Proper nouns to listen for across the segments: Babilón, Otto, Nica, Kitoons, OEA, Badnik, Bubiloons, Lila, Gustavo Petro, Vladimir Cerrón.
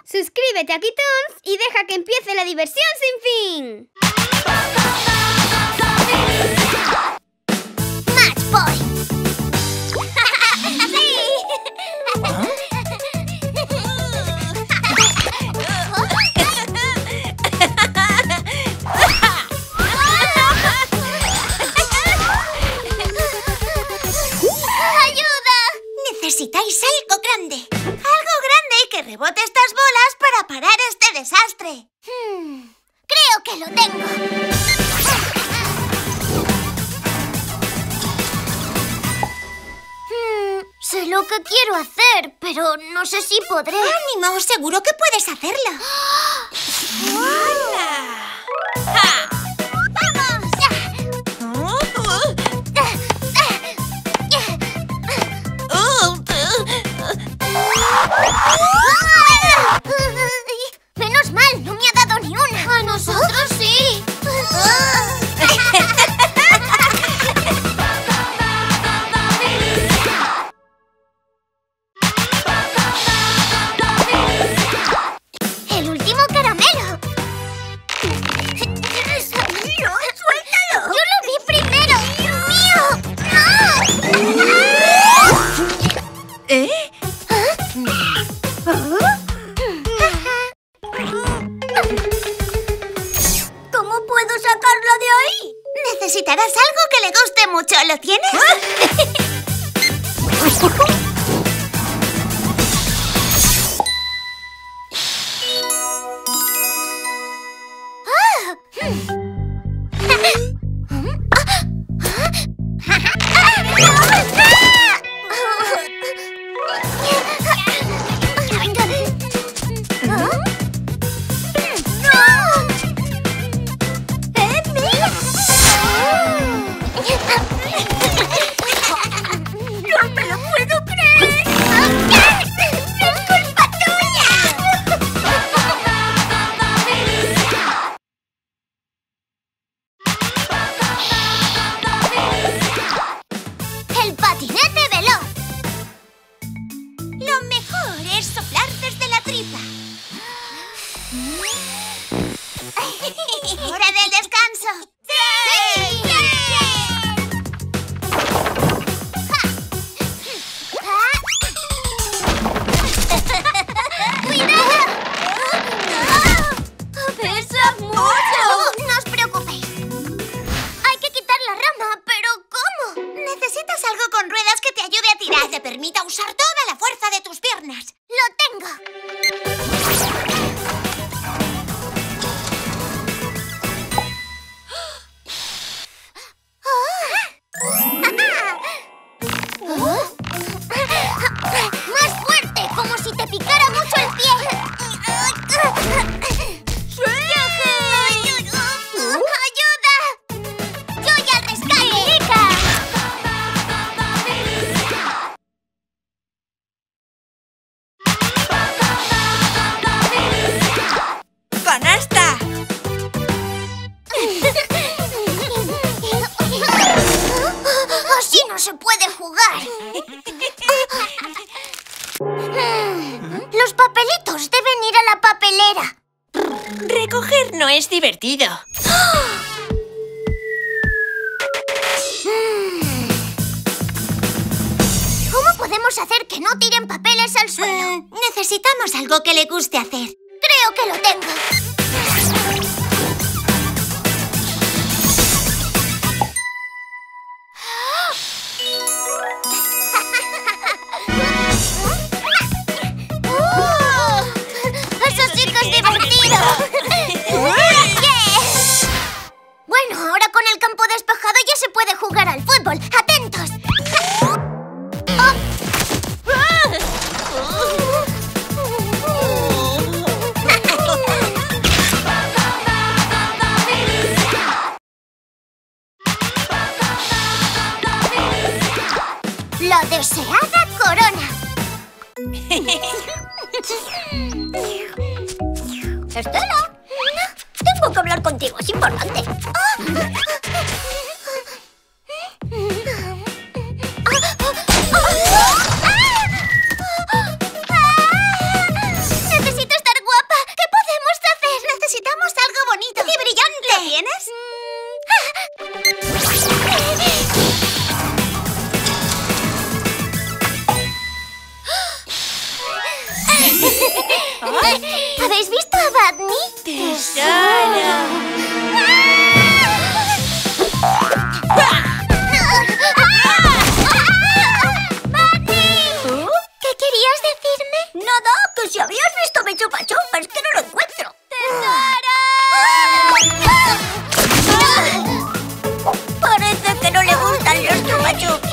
Suscríbete a Kitoons y deja que empiece la diversión sin fin. Match Point. Necesitáis algo grande que rebote estas bolas para parar este desastre. Creo que lo tengo. Sé lo que quiero hacer, pero no sé si podré. ¡Ánimo! Seguro que puedes hacerlo. ¡Ja! Menos mal, no me ha dado ni una. A nosotros sí. El último caramelo. ¡Suéltalo! ¡Suéltalo! Yo lo vi primero. ¡Mío! ¡No! Necesitarás algo que le guste mucho, ¿lo tienes? ¿Habéis visto a Badnik? ¡Badnik! ¿Qué querías decirme? Nada, que si habías visto mi chupa chupa, es que no lo encuentro. ¡Tesoro! Parece que no le gustan los chupa chupas.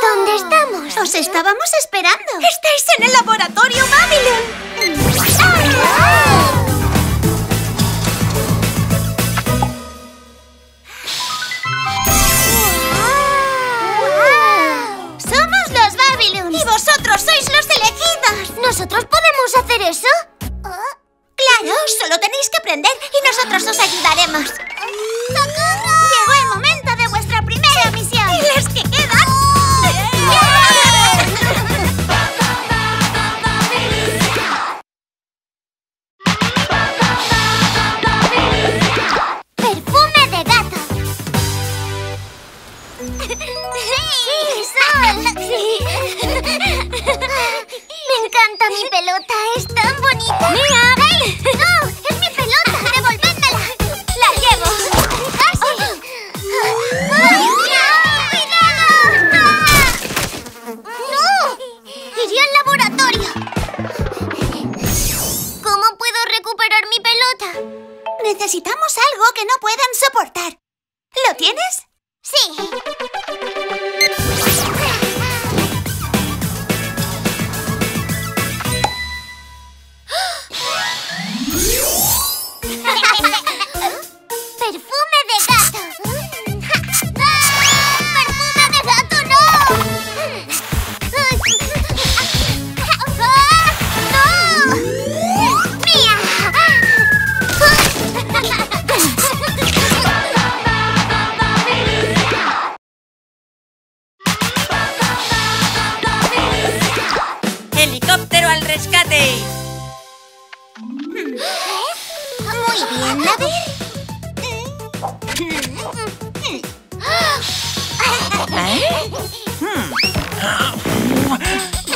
¿Dónde estamos? Os estábamos esperando. ¡Estáis en el laboratorio Babilón! ¡Vosotros sois los elegidos! ¿Nosotros podemos hacer eso? ¡Claro! Solo tenéis que aprender y nosotros os ayudaremos. ¡Socorro! Llegó el momento de vuestra primera misión. ¡Y las que quedan! ¡Perfume de gato! ¡Sí, Sol! ¡Sí! Mi pelota es tan bonita. ¡Mira! ¡Hey! ¡No! ¡Es mi pelota! ¡Devolvédmela! ¡La llevo! ¡Así! ¡Ay, cuidado! ¡No! ¡Iré al laboratorio! ¿Cómo puedo recuperar mi pelota? Necesitamos algo que no puedan soportar. ¿Lo tienes? ¡Sí!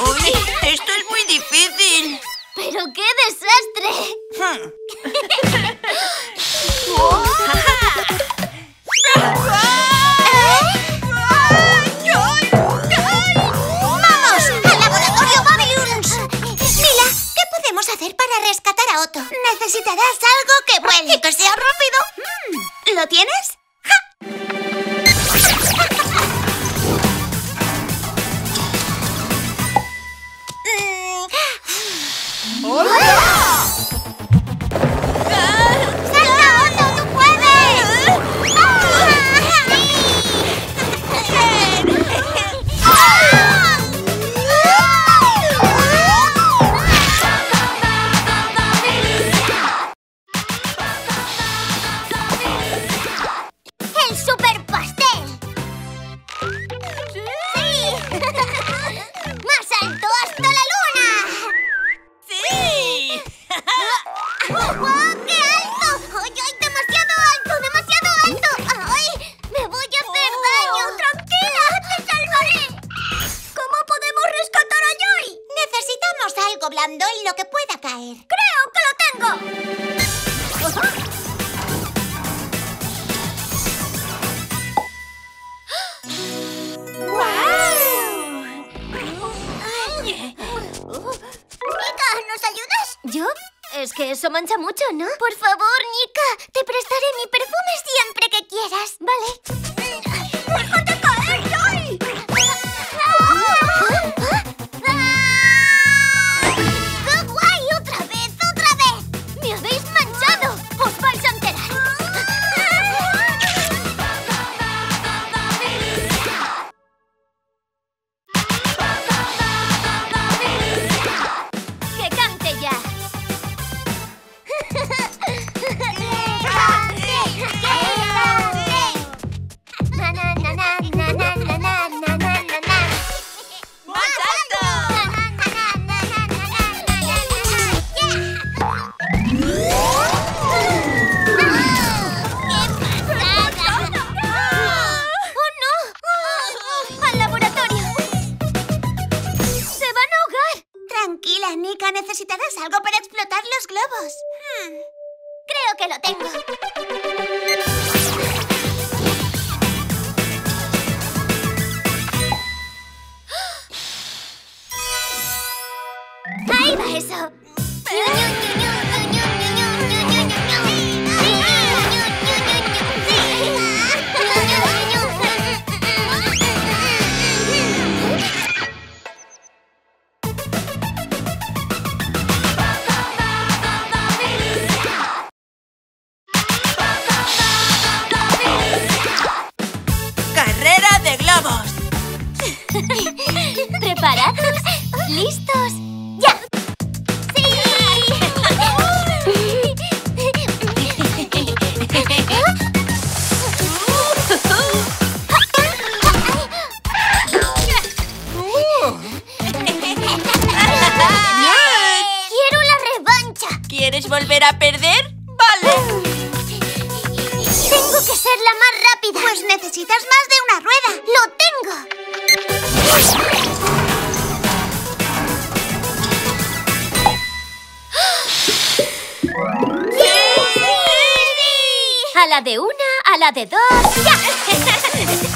Uy, esto es muy difícil. ¡Pero qué desastre! ¡Vamos! ¡Al laboratorio Bubiloons! Lila, ¿qué podemos hacer para rescatar a Otto? Necesitarás algo que vuele y que sea rápido. ¿Lo tienes? En lo que pueda caer. ¡Creo que lo tengo! ¡Wow! Nica, ¿nos ayudas? ¿Yo? Es que eso mancha mucho, ¿no? Por favor, Nica, te prestaré mi perfume siempre que quieras, ¿vale? ¡Déjate caer, Joy! algo para explotar los globos. Creo que lo tengo. ¡Ahí va eso! ¿Preparados? ¿Listos? ¡Ya! ¡Sí! ¡Quiero la revancha! ¿Quieres volver a perder? ¡Vale! Tengo que ser la más rápida. Pues necesitas más de una rueda. ¡Lo tengo! A la de una, a la de dos, ¡ya!